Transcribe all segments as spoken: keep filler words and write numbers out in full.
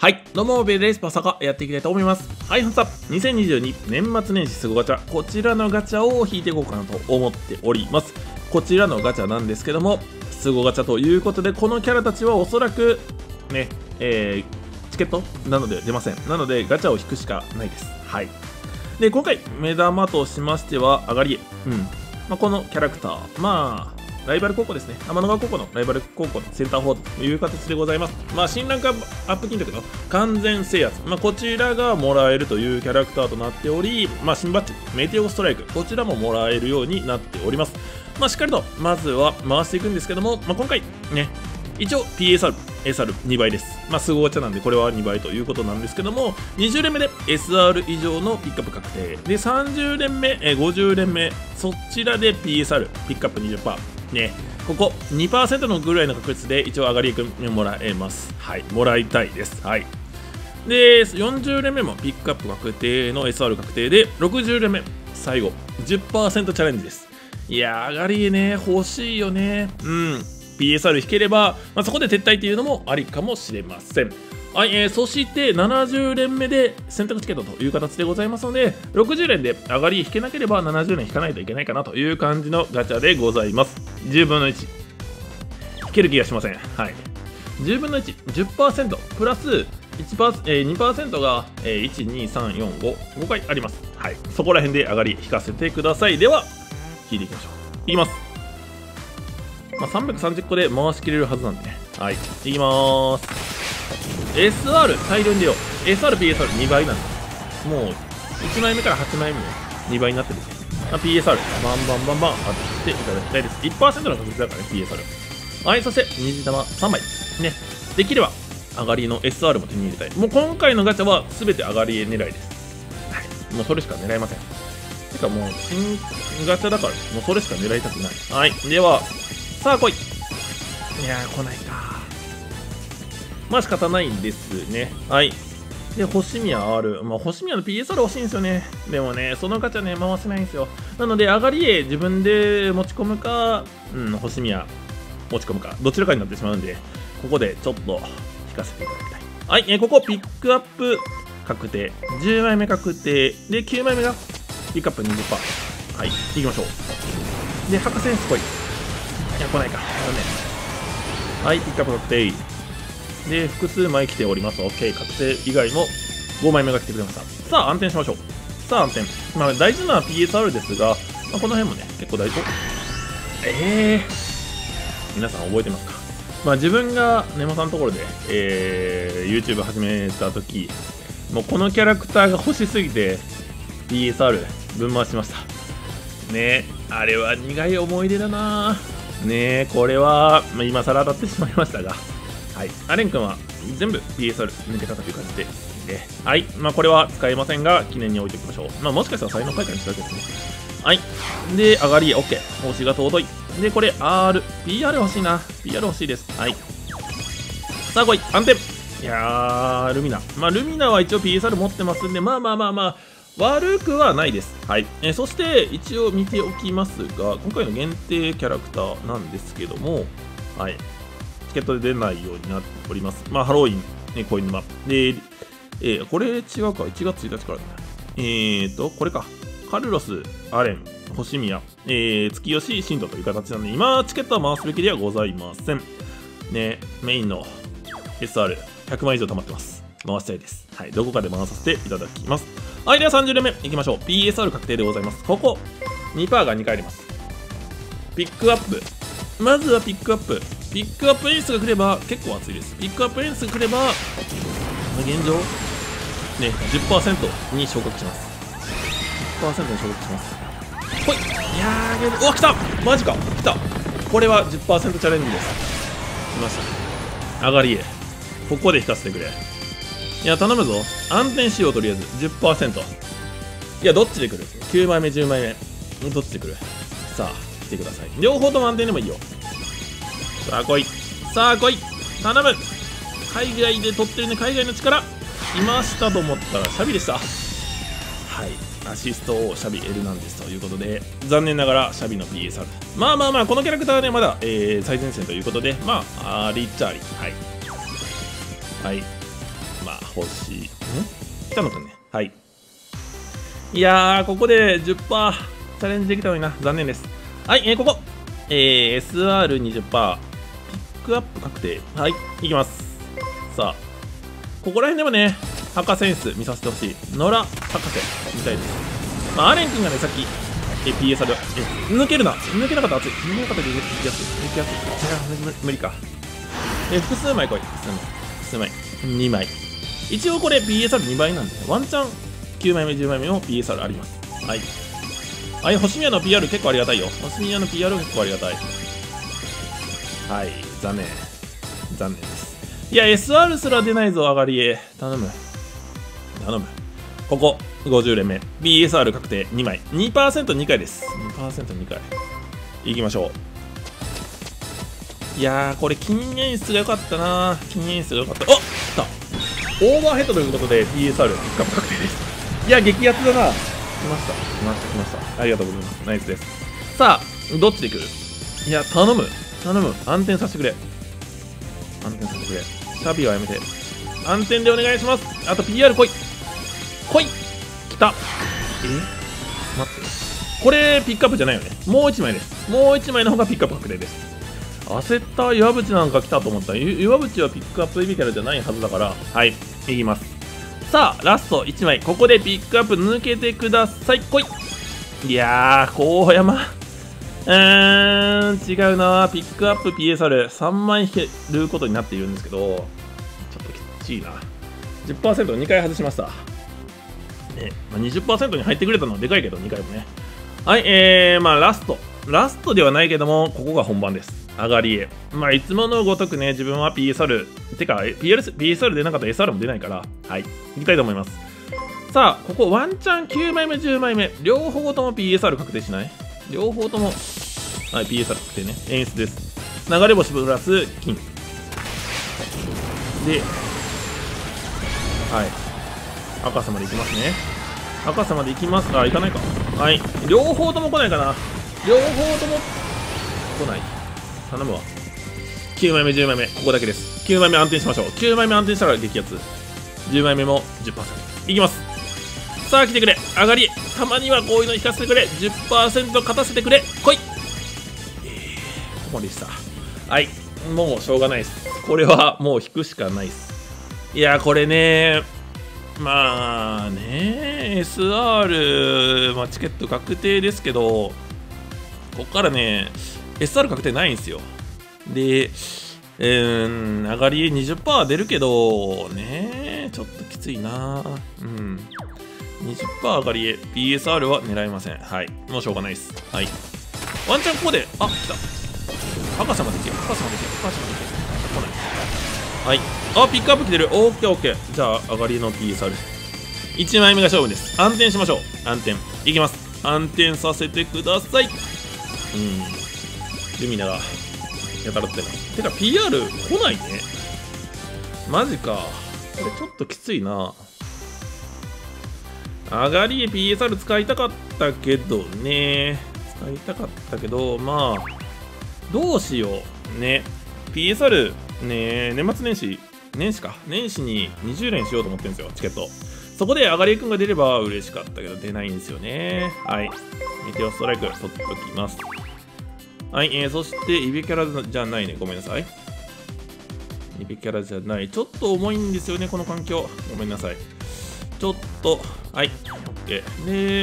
はい、どうも、ベイです。パサカやっていきたいと思います。はい、本日はにせんにじゅうに年末年始すごガチャ、こちらのガチャを引いていこうかなと思っております。こちらのガチャなんですけども、すごガチャということで、このキャラたちはおそらく、ね、えー、チケットなので出ません。なので、ガチャを引くしかないです。はい。で、今回、目玉としましては、あがりえ。うん。まあ、このキャラクター。まあ、ライバル高校ですね。天の川高校のライバル高校のセンターフォワードという形でございます。まあ、新ランクアップ金額の完全制圧。まあ、こちらがもらえるというキャラクターとなっており、まあ、新バッジ、メテオストライク、こちらももらえるようになっております。まあ、しっかりと、まずは回していくんですけども、まあ、今回、ね、一応 ピーエスアール、エスアールに 倍です。まあ、すごガチャなんで、これはに倍ということなんですけども、にじゅう連目で エスアール 以上のピックアップ確定。で、さんじゅう連目、ごじゅう連目、そちらで ピーエスアール、ピックアップ にじゅっパーセント。ね、ここ にパーセント のぐらいの確率で一応あがりえくんもらえます。はい、もらいたいです。はい。で、よんじゅう連目もピックアップ確定の エスアール 確定で、ろくじゅう連目最後 じゅっパーセント チャレンジです。いやー、あがりえね、欲しいよね。うん、 ピーエスアール 引ければ、まあ、そこで撤退っていうのもありかもしれません。はい、えー、そしてななじゅう連目で選択チケットという形でございますので、ろくじゅう連で上がり引けなければななじゅう連引かないといけないかなという感じのガチャでございます。じゅうぶんのいち引ける気がしません。はい、じゅうぶんのいち、じゅっパーセント プラス にパーセント がいち、に、さん、よん、ご、ご回あります。はい、そこら辺で上がり引かせてください。では引いていきましょう。いきます。まあ、さんびゃくさんじゅう個で回しきれるはずなんでね。はい、いきまーす。エスアール 大量に出よう。 エスアールピーエスアールに 倍なんです。もういち枚目からはち枚目もに倍になってるんで、まあ、ピーエスアール バンバンバンバン当てていただきたいです。 いちパーセント の確率だからね、 ピーエスアール。 はい、そして虹玉さん枚ね。できれば上がりの エスアール も手に入れたい。もう今回のガチャは全て上がり狙いです。はい、もうそれしか狙えません。てかもう新ガチャだから、もうそれしか狙いたくない。はい、ではさあ来い。いやー、来ないか。まあ仕方ないんですね。はい。で、星宮 R。まあ、星宮の ピーエスアール 欲しいんですよね。でもね、そのガチャね、回せないんですよ。なので、上がりへ自分で持ち込むか、うん、星宮持ち込むか、どちらかになってしまうんで、ここでちょっと引かせていただきたい。はい、えー、ここ、ピックアップ確定。じゅう枚目確定。で、きゅう枚目がピックアップ にじゅっパーセント。はい、行きましょう。で、博士すごい。いや、来ないか。残念。はい、ピックアップ確定。で、複数枚来ております。 OK、 確定以外もご枚目が来てくれました。さあ暗転しましょう。さあ暗転、まあ、大事な ピーエスアール ですが、まあ、この辺もね結構大事。ええー、皆さん覚えてますか。まあ、自分がネモさんのところで、えー、YouTube 始めた時、もうこのキャラクターが欲しすぎて ピーエスアール 分回しましたね。あれは苦い思い出だなね。これは、まあ、今更当たってしまいましたが、はい、アレン君は全部 ピーエスアール 抜けたという感じで、ね、はい、まあ、これは使えませんが記念に置いておきましょう。まあ、もしかしたら才能開花にしたわけですね。はい、で上がり OK、 星が尊い。でこれ アールピーアール 欲しいな。 ピーアール 欲しいです。はい、さあ来い、暗転。いやー、ルミナ、まあ、ルミナは一応 ピーエスアール 持ってますんで、まあまあまあまあ悪くはないです。はい、えー、そして一応見ておきますが、今回の限定キャラクターなんですけども、はい、チケットで出ないようになっております。まあ、ハロウィン、ね、コイン沼。で、えー、これ違うか、いちがつついたちから、ね、えーと、これか。カルロス、アレン、星宮、えー、月吉、シンドという形なので、今、チケットは回すべきではございません。ね、メインの エスアール、ひゃく枚以上溜まってます。回したいです。はい、どこかで回させていただきます。はい、ではさんじゅう連目いきましょう。ピーエスアール 確定でございます。ここ、にパーセント がに回あります。ピックアップ。まずはピックアップ。ピックアップエースが来れば結構熱いです。ピックアップエースが来れば、現状、ね、じゅっパーセント に昇格します。じゅっパーセント に昇格します。ほい、いやー、現状、うわ、来た、マジか、来た。これは じゅっパーセント チャレンジです。来ました。上がりへ。ここで引かせてくれ。いや、頼むぞ。暗転しよう、とりあえず。じゅっパーセント。いや、どっちで来る ?きゅう 枚目、じゅう枚目。どっちで来る？さあ。来てください。両方とも安定でもいいよ。さあ来い、さあ来い、頼む。海外で取ってるね、海外の力。いましたと思ったらシャビでした。はい、アシストをシャビエルなんですということで、残念ながらシャビの ピーエスアール。 まあまあまあ、このキャラクターはね、まだ、えー、最前線ということで、まあありっちゃあり。はい、はい、玉欲しい。ん？来たのかね。はい。いやー、ここで じゅっパーセント チャレンジできたのにな。残念です。はい、えー、ここ。えー、エスアールにじゅっパーセント。ピックアップ確定。はい、いきます。さあ、ここら辺でもね、博士演出見させてほしい。野良博士みたいです。まあ、アレン君がね、さっき、え、ピーエスアール で、え、抜けるな。抜けなかったら熱い。抜けなかったら熱い。抜けやすい。抜けやすい。無理か。え、複数枚来い。複数枚。複数枚。にまい。一応これ ピーエスアールに 倍なんで、ワンチャンきゅうまいめ、じゅうまいめも ピーエスアール あります。はい。はい、星宮の ピーアール 結構ありがたいよ。星宮の ピーアール 結構ありがたい。はい、残念。残念です。いや、エスアール すら出ないぞ、上がりへ。頼む。頼む。ここ、ごじゅうれんめ。ピーエスアール 確定にまい。にパーセントに 回です。にパーセントに 回。いきましょう。いやー、これ禁煙室が良かったなー。禁煙室が良かった。おっ、来た。オーバーヘッドということで ピーエスアール ピックアップ確定です。いや、激アツだな。来ました。来ました。来ました。ありがとうございます。ナイスです。さあ、どっちで来る？いや、頼む。頼む。暗転させてくれ。暗転させてくれ。シャビはやめて。暗転でお願いします。あと ピーアール 来い。来い。来た。え？待って。これ、ピックアップじゃないよね。もういちまいです。もういちまいの方がピックアップ確定です。焦った岩渕なんか来たと思った。岩渕はピックアップエビキャラじゃないはずだから、はい、いきます。さあ、ラストいちまい。ここでピックアップ抜けてください。来い。いやー、高山。うーん、違うな。ピックアップ ピーエスアールさんまい減ることになっているんですけど、ちょっときついな。じゅっパーセント をにかい外しました。ね、まあ、にじゅっパーセント に入ってくれたのはでかいけど、にかいもね。はい、えー、まあ、ラスト。ラストではないけども、ここが本番です。上がりへ。まあ、いつものごとくね、自分は ピーエスアール、てか、ピーエスアール 出なかったら エスアール も出ないから、はい、いきたいと思います。さあ、ここ、ワンチャンきゅうまいめ、じゅうまいめ、両方とも ピーエスアール 確定しない？両方とも、はい、ピーエスアール 確定ね、演出です。流れ星プラス金。で、はい、赤さまでいきますね。赤さまでいきますが、いかないか。はい、両方とも来ないかな。両方とも来ない。頼むわ。きゅうまいめ、じゅうまいめ、ここだけです。きゅうまいめ安定しましょう。きゅうまいめ安定したら激アツ。じゅうまいめも じゅっパーセント。いきます。さあ、来てくれ。上がり。たまにはこういうの引かせてくれ。じゅっパーセント 勝たせてくれ。来い。えー、ここまでした。はい。もうしょうがないです。これはもう引くしかないです。いやー、これねー、まあねー、エスアール、まあ、チケット確定ですけど、ここからね、エスアール 確定ないんですよ。で、うーん、上がり にじゅっパーセント 出るけど、ね、ちょっときついな。うん。にじゅっパーセント 上がり ピーエスアール は狙いません。はい。もうしょうがないです。はい。ワンチャンここで、あ、来た。博士まで行け。博士まで行け。博士まで行け。来ない。はい。あ、ピックアップ来てる。オッケーオッケー。じゃあ、上がりの ピーエスアール。いちまいめが勝負です。暗転しましょう。暗転。いきます。暗転させてください。うん。ルミナがやたらってます。てか ピーアール 来ないね。マジか。これちょっときついな。上がり ピーエスアール 使いたかったけどね。使いたかったけど、まあ、どうしよう。ね。ピーエスアール、ね、年末年始、年始か。年始ににじゅうれんしようと思ってるんですよ、チケット。そこで上がりくんが出れば嬉しかったけど、出ないんですよね。はい。メテオストライク取っときます。はい、えー、そして、イベキャラじゃないね。ごめんなさい。イベキャラじゃない。ちょっと重いんですよね、この環境。ごめんなさい。ちょっと、はい、OK。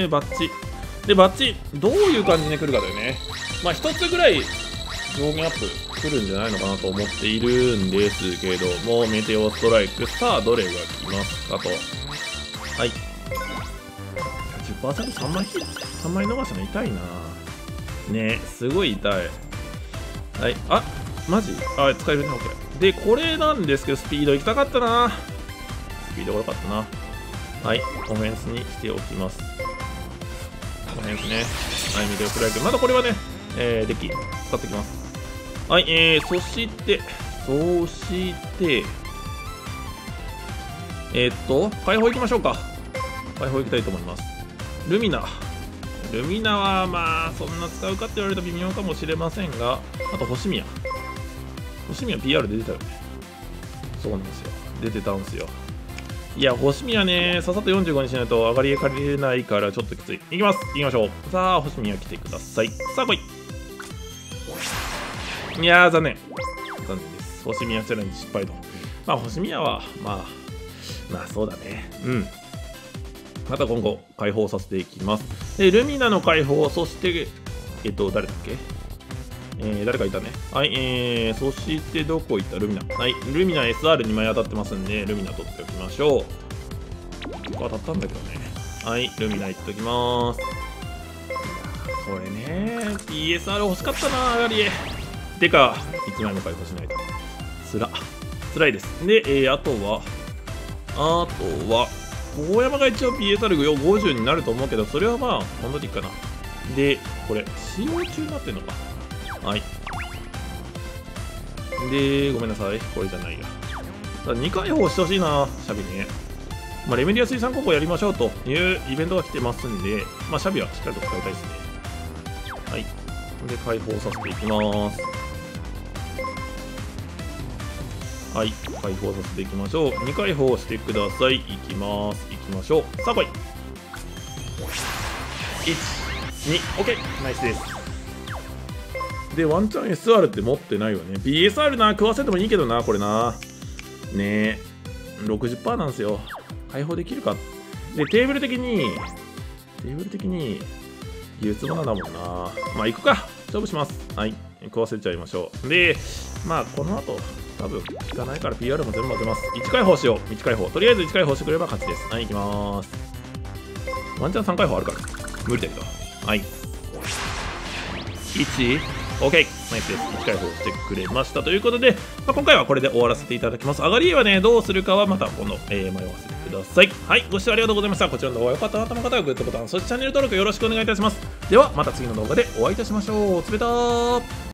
で、バッチ。で、バッチ、どういう感じで来るかだよね。まあ、一つぐらい上限アップ来るんじゃないのかなと思っているんですけども、メテオストライク。さあ、どれが来ますかと。はい。じゅっパーセント、さんまい、さんまい逃したの痛いな。ね、すごい痛い。はい、あ、マジ？あ、使えるね、OK。で、これなんですけど、スピード行きたかったな。スピードが良かったな。はい、オフェンスにしておきます。オフェンスね。はい、ミドルフライク。まだこれはね、えー、デッキ、使ってきます。はい、えー、そして、そして、えー、っと、解放行きましょうか。解放行きたいと思います。ルミナ。ルミナはまあそんな使うかって言われると微妙かもしれませんが、あと星宮星宮 ピーアール で出たよね。そうなんですよ、出てたんですよ。いや、星見はね、さっさとよんじゅうごにしないと上がり借りれないからちょっときつい。いきます、いきましょう。さあ、星見は来てください。さあ、来い。いやー、残念。残念です。星見はチャレンジ失敗と。まあ、星見は、まあ、まあ、そうだね。うん。また今後、解放させていきます。で、ルミナの解放、そして、えっと、誰だっけ、えー、誰かいたね。はい、えー、そしてどこ行ったルミナ。はい、ルミナ エスアールに 枚当たってますんで、ルミナ取っておきましょう。当たったんだけどね。はい、ルミナいっときまーす。いやー、これね、ピーエスアール 欲しかったな、上がり。てか、いちまいも解放しないと。つら。つらいです。で、えー、あとは、あとは、大山が一応 ピーエスアールごじゅう になると思うけど、それはまあ、ほんとにいいかな。で、これ、使用中になってんのか。はい。で、ごめんなさい。これじゃないや。にかい放してほしいな、シャビね。まあ、レメディア水産高校やりましょうというイベントが来てますんで、まあ、シャビはしっかりと使いたいですね。はい。で、解放させていきます。はい。解放させていきましょう。にかい放してください。いきます。いきましょう。さあ、来い。いち、に、オーケー。ナイスです。で、ワンチャン エスアール って持ってないよね。ピーエスアール な、食わせてもいいけどな、これな。ねえ、ろくじゅっパーセント なんですよ。解放できるか。で、テーブル的に、テーブル的に、輸出花だもんな。まあ、行くか。勝負します。はい。食わせちゃいましょう。で、まあ、この後、多分、効かないから ピーアール も全部混ぜます。いっかい放しよう。いっかい放。とりあえずいっかい放してくれば勝ちです。はい、行きまーす。ワンチャンさんかい放あるから。無理だけど。はい。いち、OK、ナイスです。いっかい放してくれました。ということで、まあ、今回はこれで終わらせていただきます。上がりはね、どうするかはまた今度、えー、迷わせてください。はい、ご視聴ありがとうございました。こちらの動画が良かった方の方はグッドボタン、そしてチャンネル登録よろしくお願いいたします。では、また次の動画でお会いいたしましょう。つべたー。